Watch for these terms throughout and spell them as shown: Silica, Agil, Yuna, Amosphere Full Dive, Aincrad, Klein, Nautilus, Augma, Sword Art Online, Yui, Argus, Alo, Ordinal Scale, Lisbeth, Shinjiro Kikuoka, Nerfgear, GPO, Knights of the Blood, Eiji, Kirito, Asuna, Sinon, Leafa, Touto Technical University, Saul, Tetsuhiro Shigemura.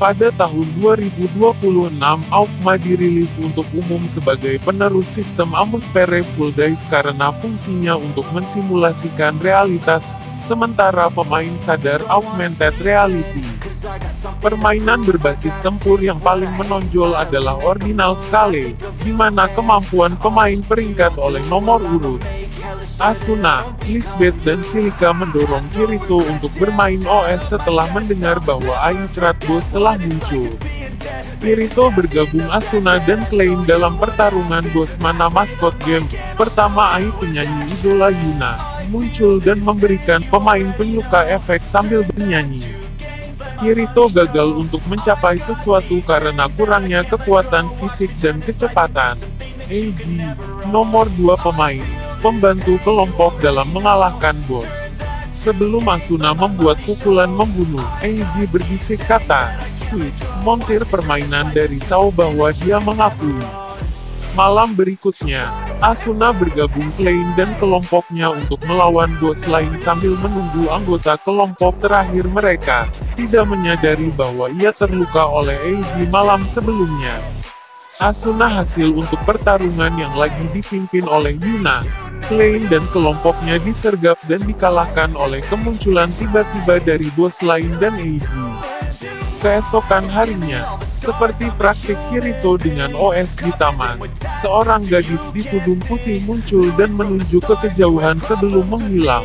Pada tahun 2026, Augma dirilis untuk umum sebagai penerus sistem Amosphere Full Dive karena fungsinya untuk mensimulasikan realitas, sementara pemain sadar augmented reality. Permainan berbasis tempur yang paling menonjol adalah Ordinal Scale, di mana kemampuan pemain peringkat oleh nomor urut. Asuna, Lisbeth dan Silica mendorong Kirito untuk bermain OS setelah mendengar bahwa Aincrad Boss telah muncul. Kirito bergabung Asuna dan Klein dalam pertarungan Boss mana maskot game. Pertama Ai penyanyi idola Yuna, muncul dan memberikan pemain penyuka efek sambil bernyanyi. Kirito gagal untuk mencapai sesuatu karena kurangnya kekuatan fisik dan kecepatan. Eiji, nomor 2 pemain. Pembantu kelompok dalam mengalahkan bos. Sebelum Asuna membuat pukulan membunuh, Eiji berbisik kata, "Switch," montir permainan dari Sao bahwa dia mengakui. Malam berikutnya, Asuna bergabung Klein dan kelompoknya untuk melawan bos lain sambil menunggu anggota kelompok terakhir mereka, tidak menyadari bahwa ia terluka oleh Eiji malam sebelumnya. Asuna hasil untuk pertarungan yang lagi dipimpin oleh Yuna. Klein dan kelompoknya disergap dan dikalahkan oleh kemunculan tiba-tiba dari bos lain dan Eiji. Keesokan harinya, seperti praktik Kirito dengan OS di taman, seorang gadis di tudung putih muncul dan menunjuk ke kejauhan sebelum menghilang.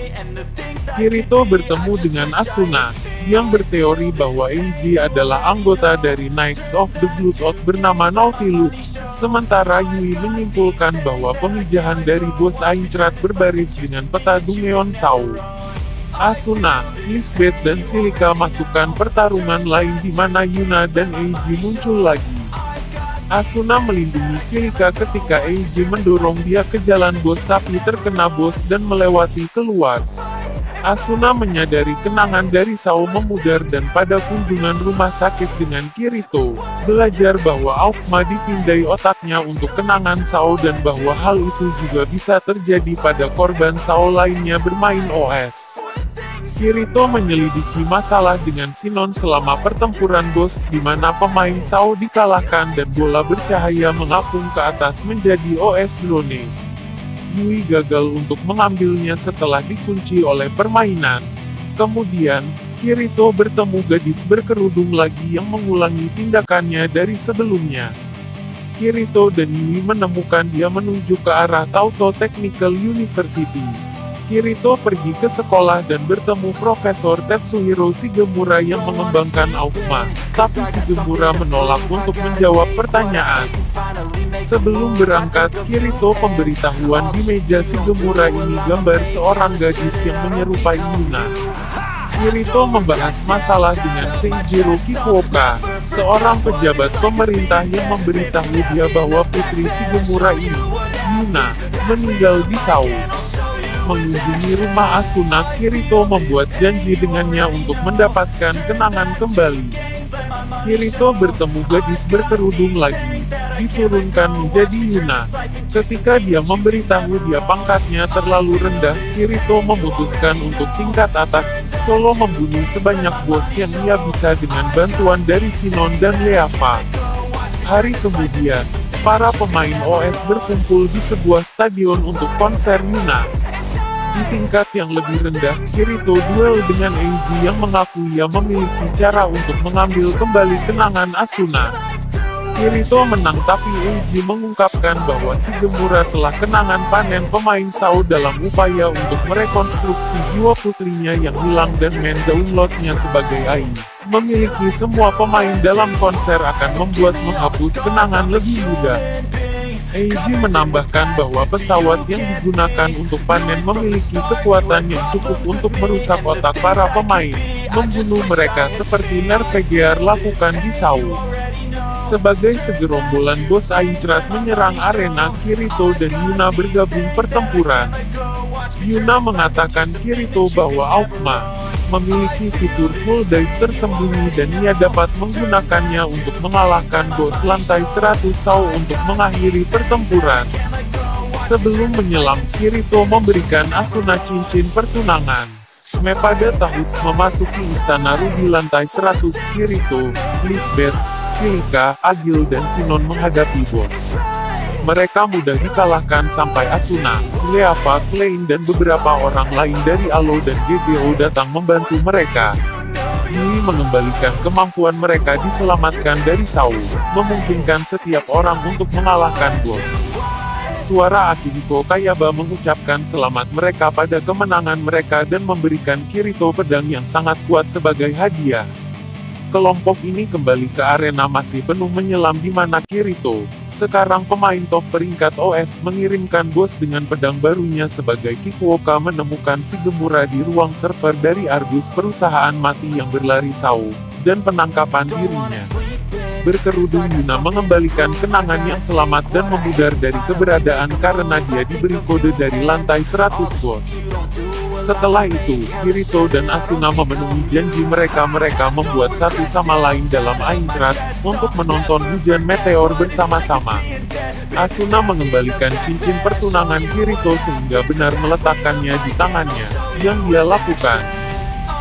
Kirito bertemu dengan Asuna, yang berteori bahwa Eiji adalah anggota dari Knights of the Blood bernama Nautilus, sementara Yui menyimpulkan bahwa pemijahan dari bos Aincrad berbaris dengan peta Dungeon Sao. Asuna, Lisbeth dan Silica masukkan pertarungan lain di mana Yuna dan Eiji muncul lagi. Asuna melindungi Silica ketika Eiji mendorong dia ke jalan bos tapi terkena bos dan melewati keluar. Asuna menyadari kenangan dari Sao memudar dan pada kunjungan rumah sakit dengan Kirito, belajar bahwa Augma dipindai otaknya untuk kenangan Sao dan bahwa hal itu juga bisa terjadi pada korban Sao lainnya bermain OS. Kirito menyelidiki masalah dengan Sinon selama pertempuran bos di mana pemain Sao dikalahkan dan bola bercahaya mengapung ke atas menjadi OS drone. Yui gagal untuk mengambilnya setelah dikunci oleh permainan. Kemudian, Kirito bertemu gadis berkerudung lagi yang mengulangi tindakannya dari sebelumnya. Kirito dan Yui menemukan dia menuju ke arah Touto Technical University. Kirito pergi ke sekolah dan bertemu Profesor Tetsuhiro Shigemura yang mengembangkan Augma, tapi Shigemura menolak untuk menjawab pertanyaan. Sebelum berangkat, Kirito pemberitahuan di meja Shigemura ini gambar seorang gadis yang menyerupai Yuna. Kirito membahas masalah dengan Shinjiro Kikuoka, seorang pejabat pemerintah yang memberitahu dia bahwa putri Shigemura ini, Yuna, meninggal di Sao. Mengunjungi rumah Asuna, Kirito membuat janji dengannya untuk mendapatkan kenangan kembali. Kirito bertemu gadis berkerudung lagi, diturunkan menjadi Yuna. Ketika dia memberitahu dia pangkatnya terlalu rendah, Kirito memutuskan untuk tingkat atas, solo membunuh sebanyak bos yang ia bisa dengan bantuan dari Sinon dan Leafa. Hari kemudian, para pemain OS berkumpul di sebuah stadion untuk konser Yuna. Di tingkat yang lebih rendah, Kirito duel dengan Eiji yang mengaku ia memiliki cara untuk mengambil kembali kenangan Asuna. Kirito menang tapi Eiji mengungkapkan bahwa Shigemura telah kenangan panen pemain Sao dalam upaya untuk merekonstruksi jiwa putrinya yang hilang dan mendownloadnya sebagai AI. Memiliki semua pemain dalam konser akan membuat menghapus kenangan lebih mudah. Eiji menambahkan bahwa pesawat yang digunakan untuk panen memiliki kekuatan yang cukup untuk merusak otak para pemain, membunuh mereka seperti Nerfgear lakukan di Sao. Sebagai segerombolan bos Aincrad menyerang arena, Kirito dan Yuna bergabung pertempuran. Yuna mengatakan Kirito bahwa Augma memiliki fitur full dive tersembunyi dan ia dapat menggunakannya untuk mengalahkan bos lantai 100 Sao untuk mengakhiri pertempuran. Sebelum menyelam, Kirito memberikan Asuna cincin pertunangan. Pada tahun memasuki Istana Ruby lantai 100, Kirito, Lisbeth, Silica, Agil dan Sinon menghadapi bos. Mereka mudah dikalahkan sampai Asuna, Leafa, Klein dan beberapa orang lain dari Alo dan GPO datang membantu mereka. Yui mengembalikan kemampuan mereka diselamatkan dari Saul, memungkinkan setiap orang untuk mengalahkan bos. Suara Kikuoka Kayaba mengucapkan selamat mereka pada kemenangan mereka dan memberikan Kirito pedang yang sangat kuat sebagai hadiah. Kelompok ini kembali ke arena masih penuh menyelam di mana Kirito, sekarang pemain top peringkat OS, mengirimkan bos dengan pedang barunya sebagai Kikuoka menemukan Shigemura di ruang server dari Argus perusahaan mati yang berlari Sao, dan penangkapan dirinya. Berkerudung Yuna mengembalikan kenangan yang selamat dan memudar dari keberadaan karena dia diberi kode dari lantai 100 bos. Setelah itu, Kirito dan Asuna memenuhi janji mereka membuat satu sama lain dalam Aincrad, untuk menonton hujan meteor bersama-sama. Asuna mengembalikan cincin pertunangan Kirito sehingga benar meletakkannya di tangannya, yang dia lakukan.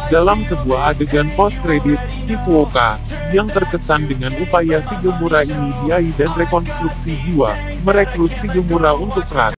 Dalam sebuah adegan post-credit, Kikuoka, yang terkesan dengan upaya Shigemura ini diai dan rekonstruksi jiwa, merekrut Shigemura untuk rat.